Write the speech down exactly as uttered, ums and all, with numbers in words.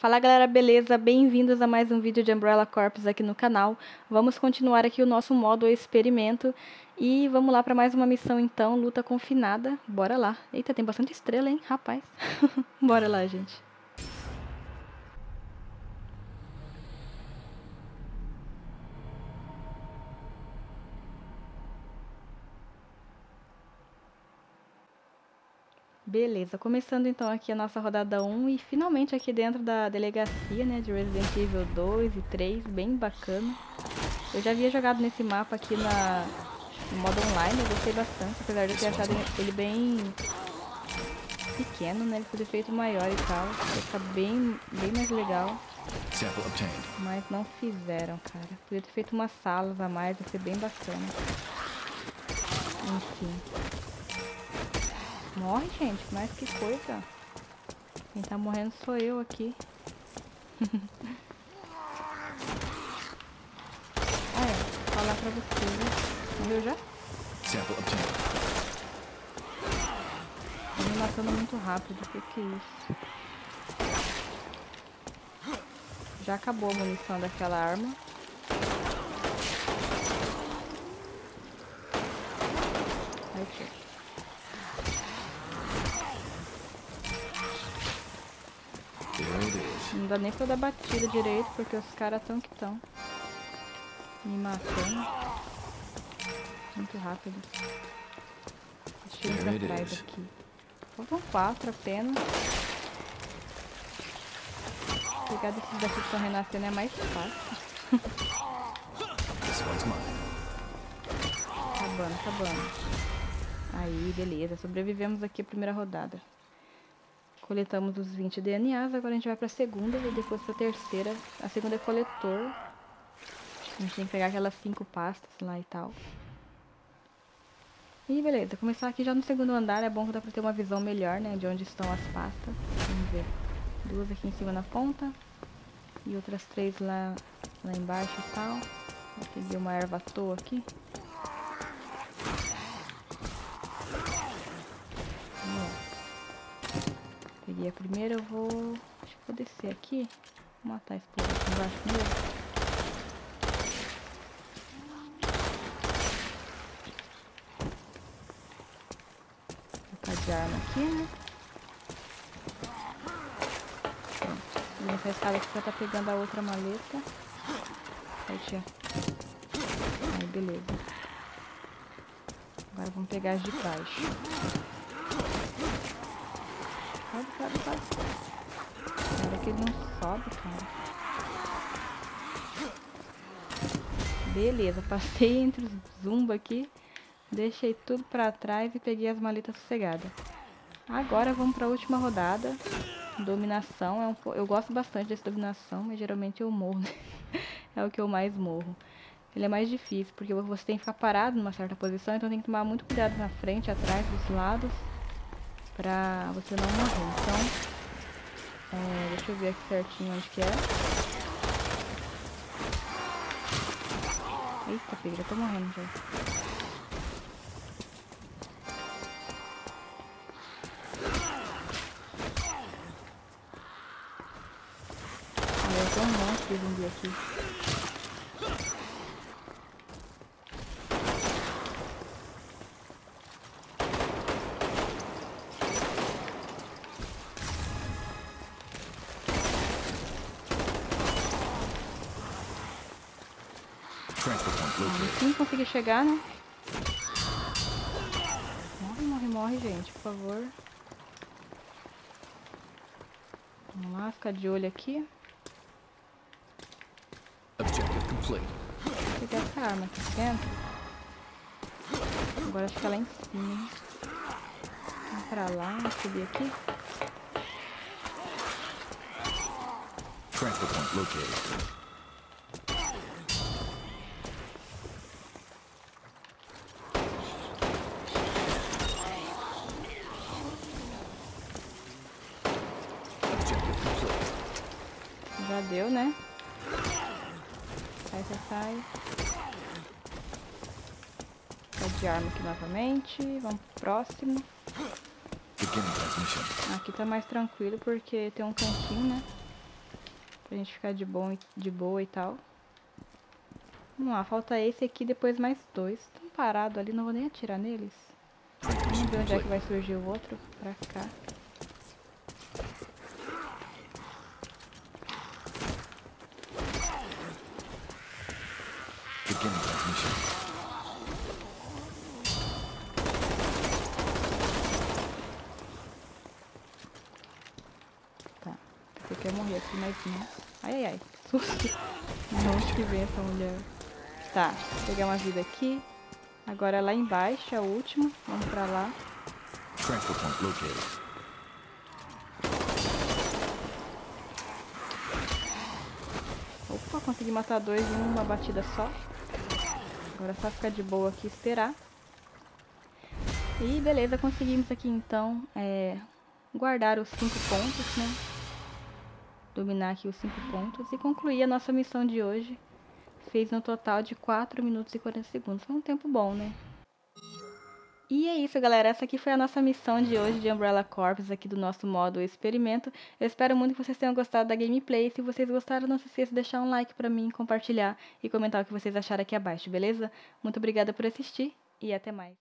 Fala galera, beleza? Bem-vindos a mais um vídeo de Umbrella Corps aqui no canal. Vamos continuar aqui o nosso modo experimento e vamos lá para mais uma missão então, Luta Confinada. Bora lá. Eita, tem bastante estrela, hein? Rapaz. Bora lá, gente. Beleza, começando então aqui a nossa rodada um e finalmente aqui dentro da delegacia, né, de Resident Evil dois e três, bem bacana. Eu já havia jogado nesse mapa aqui na, no modo online, eu gostei bastante, apesar de eu ter achado ele bem pequeno, né, ele podia ter feito maior e tal, ia ficar bem, bem mais legal, mas não fizeram, cara. Podia ter feito umas salas a mais, ia ser bem bacana. Enfim... Morre, gente, mas que coisa. Quem tá morrendo sou eu aqui. Ah, é, vou falar pra vocês. Morreu já? Tô me matando muito rápido, que que é isso? Já acabou a munição daquela arma. Aí, gente. Não dá nem pra eu dar batida direito, porque os caras tão que tão me matando muito rápido. Deixa eu ir pra trás aqui. Faltam quatro apenas. Pegar desses daqui que estão renascendo é mais fácil. Acabando, acabando. Aí, beleza. Sobrevivemos aqui a primeira rodada. Coletamos os vinte D N As, agora a gente vai pra segunda e depois pra terceira. A segunda é coletor. A gente tem que pegar aquelas cinco pastas lá e tal. E beleza, começar aqui já no segundo andar, é bom que dá pra ter uma visão melhor, né, de onde estão as pastas. Vamos ver. Duas aqui em cima na ponta. E outras três lá, lá embaixo e tal. Eu peguei uma erva à toa aqui. E a primeira eu vou... Acho que vou descer aqui. Vou matar esse povo aqui embaixo primeiro. Vou de arma aqui, né? Pronto. Vou nessa escada aqui pra tá pegando a outra maleta. Aí, tia. Aí, beleza. Agora vamos pegar as de baixo. Sobe, sobe, sobe. Agora que ele não sobe, cara. Beleza, passei entre os zumba aqui. Deixei tudo pra trás e peguei as maletas sossegadas. Agora vamos pra última rodada. Dominação. É um po... Eu gosto bastante dessa dominação, mas geralmente eu morro, né? É o que eu mais morro. Ele é mais difícil, porque você tem que ficar parado numa certa posição, então tem que tomar muito cuidado na frente, atrás, dos lados, pra você não morrer. Então, é, deixa eu ver aqui certinho onde que é. Eita, filha, tô morrendo já. Olha, tem um monte de zumbi aqui. Não consegui chegar, né? Morre, morre, morre, gente, por favor. Vamos lá, ficar de olho aqui. Vou pegar essa arma aqui dentro. Agora acho que ela é em cima. Vamos pra lá, vamos subir aqui. Transfer point located. Já deu, né? Sai, sai, sai. Sai de arma aqui novamente. Vamos pro próximo. Aqui tá mais tranquilo porque tem um cantinho, né? Pra gente ficar de, bom, de boa e tal. Vamos lá, falta esse aqui, depois mais dois. Estão parados ali, não vou nem atirar neles. Vamos ver onde é que vai surgir o outro. Pra cá. Tá, eu quero morrer aqui, mas não. Ai, ai, ai, susto. Não, que vem essa mulher. Tá, vou pegar uma vida aqui. Agora lá embaixo é o último. Vamos pra lá. Opa, consegui matar dois em uma batida só. Agora é só ficar de boa aqui e esperar. E beleza, conseguimos aqui então é, guardar os cinco pontos, né? Dominar aqui os cinco pontos e concluir a nossa missão de hoje. Fez no total de quatro minutos e quarenta segundos. Foi um tempo bom, né? E é isso, galera. Essa aqui foi a nossa missão de hoje de Umbrella Corps, aqui do nosso modo experimento. Eu espero muito que vocês tenham gostado da gameplay. Se vocês gostaram, não se esqueça de deixar um like pra mim, compartilhar e comentar o que vocês acharam aqui abaixo, beleza? Muito obrigada por assistir e até mais.